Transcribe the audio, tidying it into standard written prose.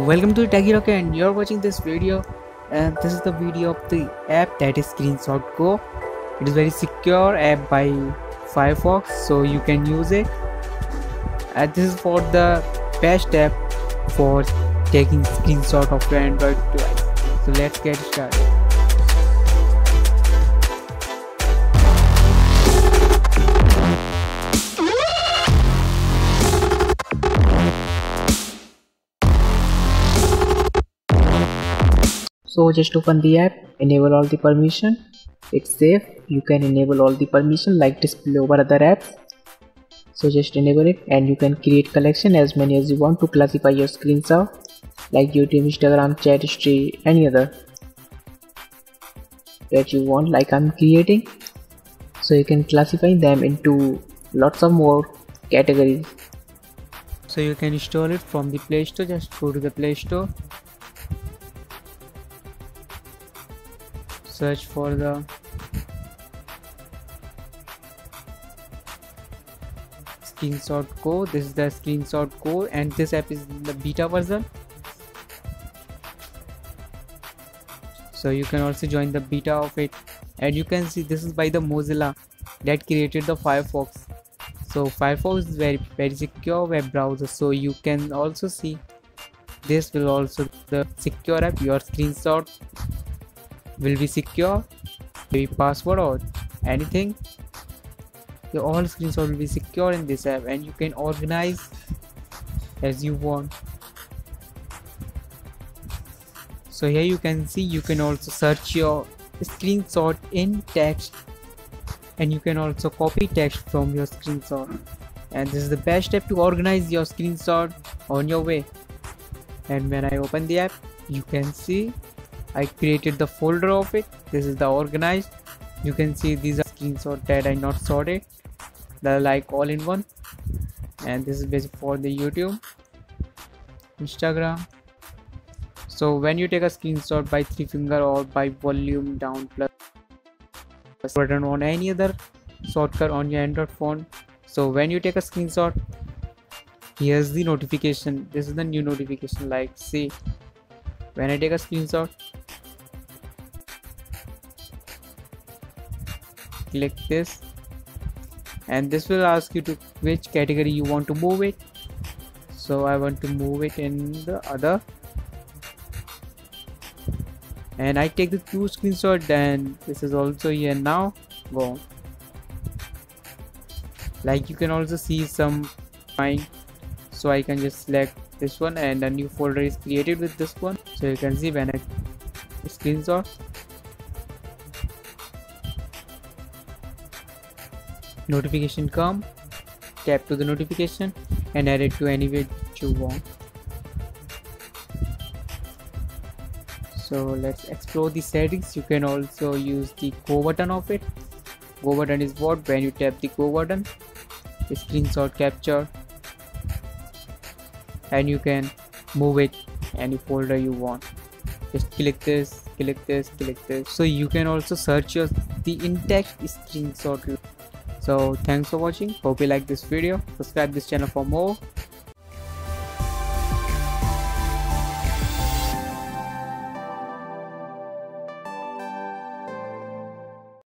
Welcome to Techie Rocket, and you're watching this video, and this is the video of the app that is Screenshot Go. It is very secure app by Firefox, so you can use it. And this is for the best app for taking screenshot of your Android device. So let's get started. So just open the app, enable all the permission, it's safe, you can enable all the permission like display over other apps. So just enable it, and you can create collection as many as you want to classify your screenshot, like YouTube, Instagram, chat history, any other that you want, like I'm creating. So you can classify them into lots of more categories. So you can install it from the Play Store, just go to the Play Store. Search for the Screenshot Go. This is the Screenshot Go, and this app is the beta version. So you can also join the beta of it, and you can see this is by the Mozilla that created the Firefox. So Firefox is very, very secure web browser. So you can also see this will also be the secure app. Your screenshot will be secure, maybe password or anything. So all screenshots will be secure in this app, and you can organize as you want. So here you can see you can also search your screenshot in text, and you can also copy text from your screenshot, and this is the best app to organize your screenshot on your way. And when I open the app, you can see I created the folder of it. This is the organized. You can see these are screenshots that I not sorted. They're like all in one. And this is basically for the YouTube, Instagram. So when you take a screenshot by 3-finger or by volume down plus button on any other shortcut on your Android phone. So when you take a screenshot, here's the notification. This is the new notification. Like, see, when I take a screenshot, click this, and this will ask you to which category you want to move it. So I want to move it in the other, and I take the two screenshots, and this is also here now. Go, like you can also see some fine. So I can just select this one, and a new folder is created with this one. So you can see when I screenshot, notification come, tap to the notification and add it to any way you want. So let's explore the settings. You can also use the go button of it. Go button is what? When you tap the go button, the screenshot capture, and you can move it any folder you want. Just click this, click this, click this. So you can also search your the in-text screenshot. So thanks for watching. Hope you like this video. Subscribe this channel for more.